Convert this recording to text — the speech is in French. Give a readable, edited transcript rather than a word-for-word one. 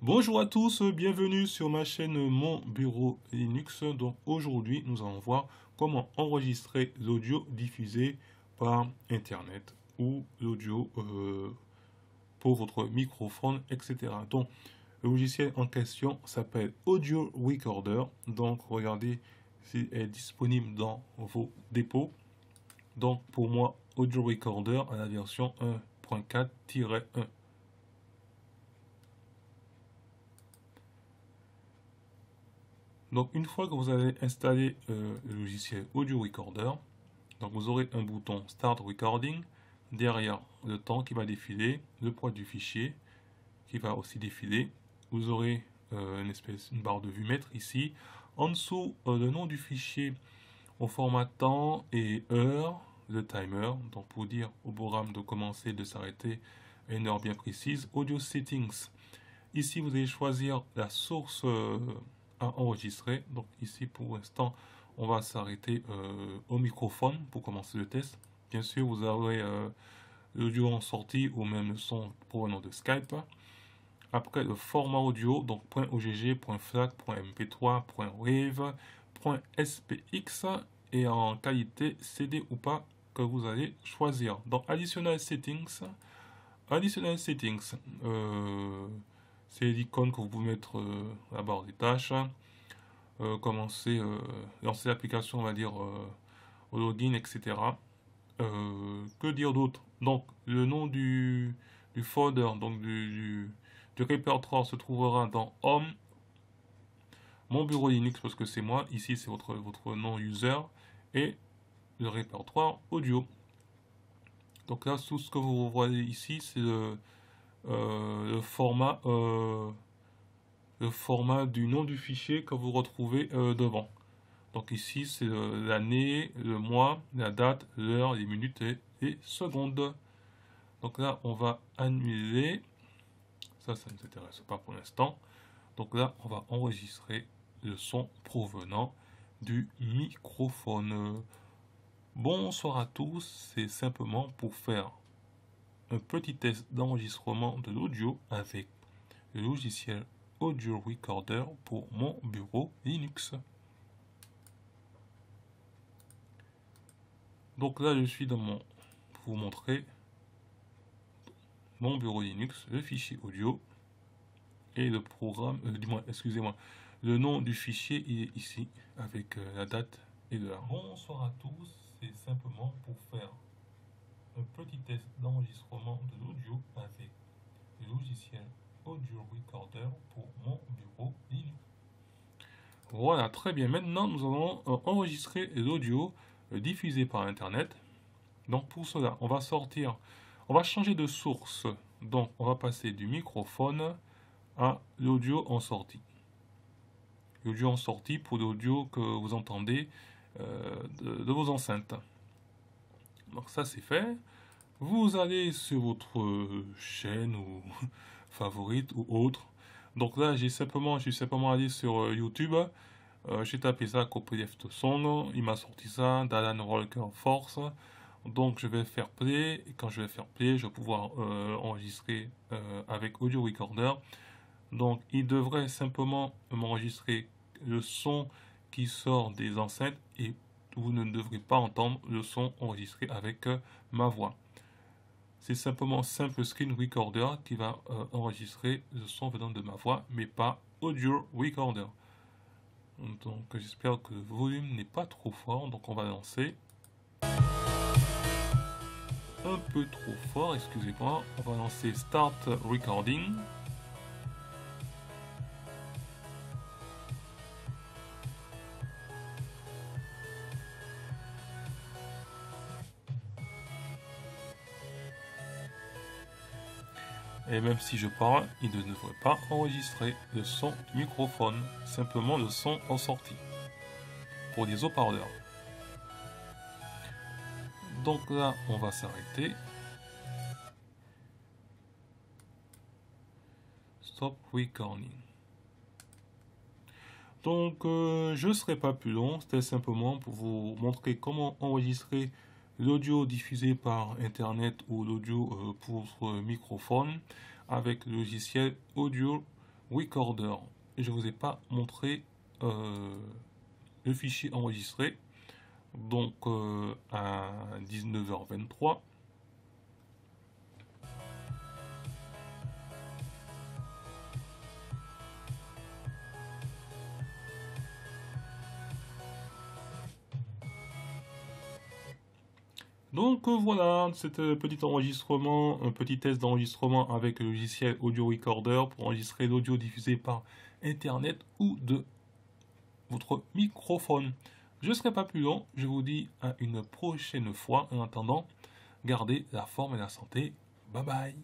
Bonjour à tous, bienvenue sur ma chaîne Mon Bureau Linux. Donc aujourd'hui, nous allons voir comment enregistrer l'audio diffusé par Internet ou l'audio pour votre microphone, etc. Donc le logiciel en question s'appelle Audio Recorder. Donc regardez s'il est disponible dans vos dépôts. Donc pour moi, Audio Recorder à la version 1.4-1. Donc une fois que vous avez installé le logiciel Audio Recorder, donc vous aurez un bouton Start Recording, derrière le temps qui va défiler, le poids du fichier qui va aussi défiler. Vous aurez une barre de vue mètre ici. En dessous, le nom du fichier au format temps et heure, le timer, donc pour dire au programme de commencer et de s'arrêter à une heure bien précise. Audio Settings. Ici, vous allez choisir la source à enregistrer. Donc ici, pour l'instant, on va s'arrêter au microphone pour commencer le test. Bien sûr, vous aurez l'audio en sortie ou même le son provenant de Skype. Après, le format audio, donc .ogg, .flac, .mp3, .wav, .spx, et en qualité CD ou pas que vous allez choisir. Donc Additional Settings, c'est l'icône que vous pouvez mettre à la barre des tâches. Lancer l'application, on va dire, au login, etc. Que dire d'autre? Donc, le nom du folder, donc du répertoire, se trouvera dans Home, Mon Bureau Linux, parce que c'est moi. Ici, c'est votre nom user et le répertoire audio. Donc là, tout ce que vous voyez ici, c'est le format du nom du fichier que vous retrouvez devant. Donc ici, c'est l'année, le mois, la date, l'heure, les minutes et les secondes. Donc là, on va annuler. Ça ne nous intéresse pas pour l'instant. Donc là, on va enregistrer le son provenant du microphone. Bonsoir à tous, c'est simplement pour faire un petit test d'enregistrement de l'audio avec le logiciel Audio Recorder pour Mon Bureau Linux. Donc là, je suis dans mon, pour vous montrer, Mon Bureau Linux, le fichier audio et le programme, excusez-moi, le nom du fichier, il est ici avec la date et l'heure. Bonsoir à tous, c'est simplement pour faire un petit test d'enregistrement de l'audio avec le logiciel Audio Recorder pour Mon Bureau Linux. Voilà, très bien. Maintenant, nous allons enregistrer l'audio diffusé par Internet. Donc, pour cela, on va changer de source. Donc, on va passer du microphone à l'audio en sortie. L'audio en sortie pour l'audio que vous entendez de vos enceintes. Donc ça c'est fait, vous allez sur votre chaîne ou favorite ou autre. Donc là je suis simplement allé sur YouTube, j'ai tapé ça Copy Left Song, il m'a sorti ça, d'Alan Walker Force. Donc je vais faire play, et quand je vais faire play, je vais pouvoir enregistrer avec Audio Recorder. Donc il devrait simplement m'enregistrer le son qui sort des enceintes et vous ne devrez pas entendre le son enregistré avec ma voix. C'est simplement Simple Screen Recorder qui va enregistrer le son venant de ma voix, mais pas Audio Recorder. Donc j'espère que le volume n'est pas trop fort, donc on va lancer. Un peu trop fort, excusez-moi. On va lancer Start Recording. Et même si je parle, il ne devrait pas enregistrer le son du microphone, simplement le son en sortie pour des haut-parleurs. Donc là, on va s'arrêter. Stop recording. Donc, je ne serai pas plus long, c'était simplement pour vous montrer comment enregistrer l'audio diffusé par Internet ou l'audio pour microphone avec le logiciel Audio Recorder. Je ne vous ai pas montré le fichier enregistré. Donc à 19h23. Donc voilà, c'est un petit enregistrement, un petit test d'enregistrement avec le logiciel Audio Recorder pour enregistrer l'audio diffusé par Internet ou de votre microphone. Je ne serai pas plus long, je vous dis à une prochaine fois. En attendant, gardez la forme et la santé. Bye bye.